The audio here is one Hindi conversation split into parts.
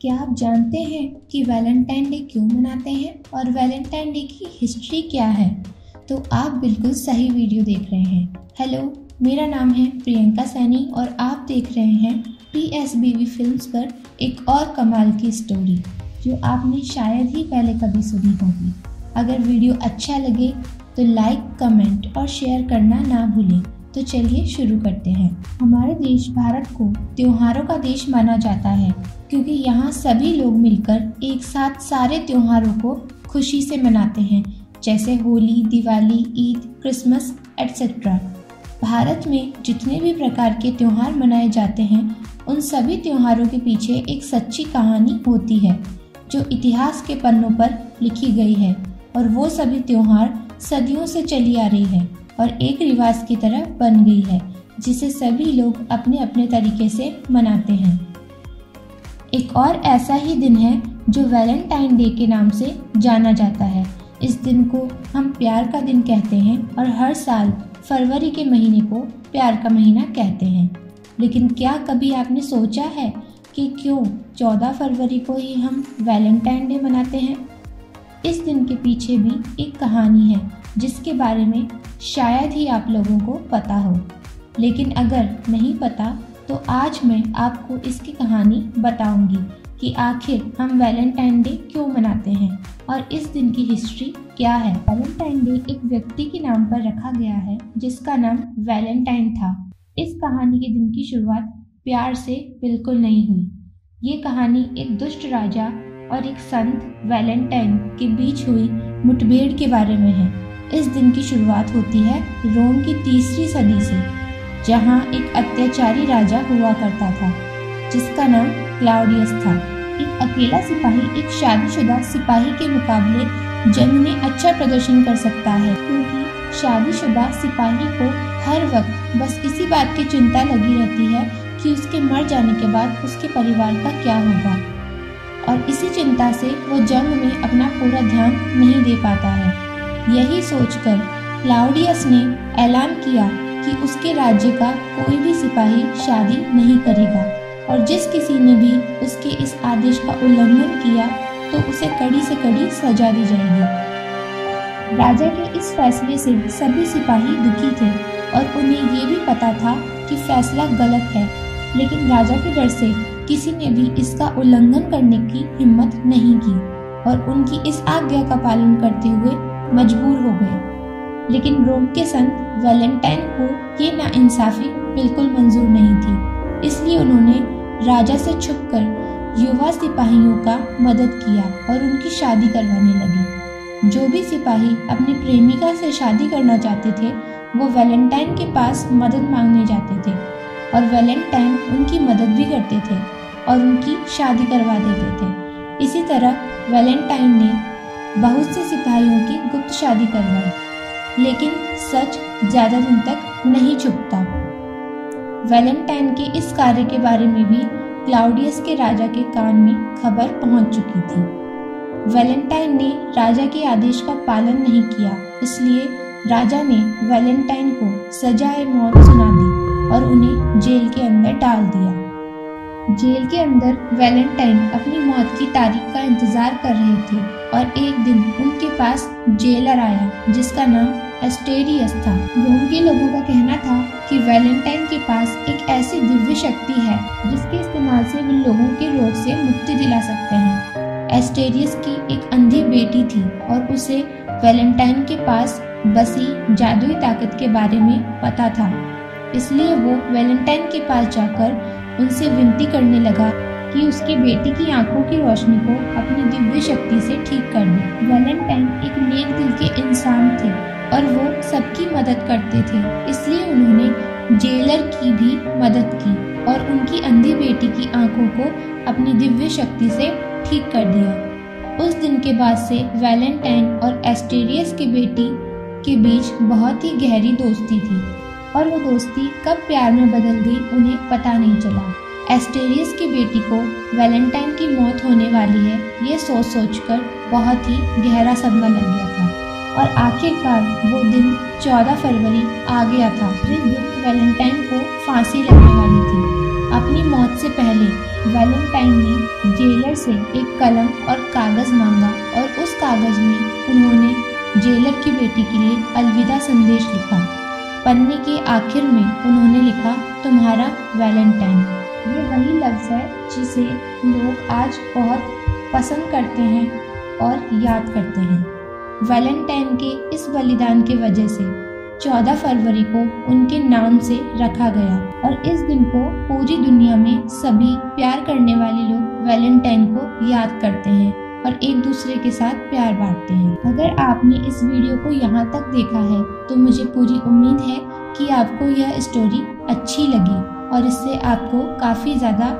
क्या आप जानते हैं कि वैलेंटाइन डे क्यों मनाते हैं और वैलेंटाइन डे की हिस्ट्री क्या है? तो आप बिल्कुल सही वीडियो देख रहे हैं। हेलो, मेरा नाम है प्रियंका सैनी और आप देख रहे हैं पीएसबीवी फिल्म्स पर एक और कमाल की स्टोरी जो आपने शायद ही पहले कभी सुनी होगी। अगर वीडियो अच्छा लगे तो लाइक, कमेंट और शेयर करना ना भूलें। तो चलिए शुरू करते हैं। हमारे देश भारत को त्योहारों का देश माना जाता है क्योंकि यहाँ सभी लोग मिलकर एक साथ सारे त्योहारों को खुशी से मनाते हैं, जैसे होली, दिवाली, ईद, क्रिसमस एटसेट्रा। भारत में जितने भी प्रकार के त्यौहार मनाए जाते हैं उन सभी त्योहारों के पीछे एक सच्ची कहानी होती है जो इतिहास के पन्नों पर लिखी गई है, और वो सभी त्योहार सदियों से चली आ रही है और एक रिवाज की तरह बन गई है जिसे सभी लोग अपने अपने तरीके से मनाते हैं। एक और ऐसा ही दिन है जो वैलेंटाइन डे के नाम से जाना जाता है। इस दिन को हम प्यार का दिन कहते हैं और हर साल फरवरी के महीने को प्यार का महीना कहते हैं। लेकिन क्या कभी आपने सोचा है कि क्यों 14 फरवरी को ही हम वैलेंटाइन डे मनाते हैं? इस दिन के पीछे भी एक कहानी है जिसके बारे में शायद ही आप लोगों को पता हो, लेकिन अगर नहीं पता तो आज मैं आपको इसकी कहानी बताऊंगी कि आखिर हम वैलेंटाइन डे क्यों मनाते हैं और इस दिन की हिस्ट्री क्या है। वैलेंटाइन डे एक व्यक्ति के नाम पर रखा गया है जिसका नाम वैलेंटाइन था। इस कहानी के दिन की शुरुआत प्यार से बिल्कुल नहीं हुई। ये कहानी एक दुष्ट राजा और एक संत वैलेंटाइन के बीच हुई मुठभेड़ के बारे में है। इस दिन की शुरुआत होती है रोम की 3री सदी से, जहां एक अत्याचारी राजा हुआ करता था जिसका नाम क्लाउडियस था। एक अकेला सिपाही एक शादीशुदा सिपाही के मुकाबले जंग में अच्छा प्रदर्शन कर सकता है, क्योंकि शादीशुदा सिपाही को हर वक्त बस इसी बात की चिंता लगी रहती है कि उसके मर जाने के बाद उसके परिवार का क्या होगा, और इसी चिंता से वो जंग में अपना पूरा ध्यान नहीं दे पाता है। यही सोचकर क्लाउडियस ने ऐलान किया कि उसके राज्य का कोई भी सिपाही शादी नहीं करेगा, और जिस किसी ने भी उसके इस आदेश का उल्लंघन किया तो उसे कड़ी से कड़ी सजा दी जाएगी। राजा के इस फैसले से सभी सिपाही दुखी थे और उन्हें ये भी पता था कि फैसला गलत है, लेकिन राजा के डर से किसी ने भी इसका उल्लंघन करने की हिम्मत नहीं की और उनकी इस आज्ञा का पालन करते हुए मजबूर हो गए। लेकिन रोम के संत वैलेंटाइन को ये नाइंसाफी बिल्कुल मंजूर नहीं थी, इसलिए उन्होंने राजा से छुपकर युवा सिपाहियों का मदद किया और उनकी शादी करवाने लगे। जो भी सिपाही अपनी प्रेमिका से शादी करना चाहते थे वो वैलेंटाइन के पास मदद मांगने जाते थे, और वैलेंटाइन उनकी मदद भी करते थे और उनकी शादी करवा देते थे। इसी तरह वैलेंटाइन ने बहुत से सिपाहियों की गुप्त शादी करवाई, लेकिन सच ज्यादा दिन तक नहीं छुपता। वैलेंटाइन के इस कार्य के बारे में भी क्लाउडियस के राजा के कान में खबर पहुंच चुकी थी। वैलेंटाइन ने राजा के आदेश का पालन नहीं किया, इसलिए राजा ने वैलेंटाइन को सजाए मौत सुना दी और उन्हें जेल के अंदर डाल दिया। जेल के अंदर वैलेंटाइन अपनी मौत की तारीख का इंतजार कर रहे थे, और एक दिन उनके पास जेलर आया जिसका नाम एस्टेरियस था। रोम के लोगों का कहना था कि वैलेंटाइन के पास एक ऐसी दिव्य शक्ति है जिसके इस्तेमाल से वे लोगों के रोग से मुक्ति दिला सकते हैं। एस्टेरियस की एक अंधी बेटी थी और उसे वैलेंटाइन के पास बसी जादुई ताकत के बारे में पता था, इसलिए वो वैलेंटाइन के पास जाकर उनसे विनती करने लगा कि उसकी बेटी की आंखों की रोशनी को अपनी दिव्य शक्ति से ठीक कर दे। वैलेंटाइन एक नेक दिल के इंसान थे और वो सबकी मदद करते थे, इसलिए उन्होंने जेलर की भी मदद की और उनकी अंधी बेटी की आंखों को अपनी दिव्य शक्ति से ठीक कर दिया। उस दिन के बाद से वैलेंटाइन और एस्टेरियस की बेटी के बीच बहुत ही गहरी दोस्ती थी, और वो दोस्ती कब प्यार में बदल गई उन्हें पता नहीं चला। एस्टेरियस की बेटी को वैलेंटाइन की मौत होने वाली है ये सोच सोचकर बहुत ही गहरा सदमा लग गया था, और आखिरकार वो दिन 14 फरवरी आ गया था जिस दिन वैलेंटाइन को फांसी लगने वाली थी। अपनी मौत से पहले वैलेंटाइन ने जेलर से एक कलम और कागज मांगा और उस कागज में उन्होंने जेलर की बेटी के लिए अलविदा संदेश लिखा। पन्ने के आखिर में उन्होंने लिखा, तुम्हारा वैलेंटाइन। ये वही लफ्ज़ है जिसे लोग आज बहुत पसंद करते हैं और याद करते हैं। वैलेंटाइन के इस बलिदान के वजह से 14 फरवरी को उनके नाम से रखा गया और इस दिन को पूरी दुनिया में सभी प्यार करने वाले लोग वैलेंटाइन को याद करते हैं और एक दूसरे के साथ प्यार बांटते हैं। अगर आपने इस वीडियो को यहाँ तक देखा है तो मुझे पूरी उम्मीद है कि आपको यह स्टोरी अच्छी लगी और इससे आपको काफ़ी ज़्यादा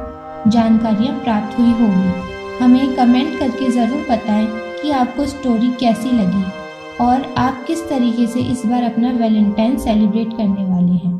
जानकारियाँ प्राप्त हुई होगी। हमें कमेंट करके ज़रूर बताएं कि आपको स्टोरी कैसी लगी और आप किस तरीके से इस बार अपना वैलेंटाइन सेलिब्रेट करने वाले हैं।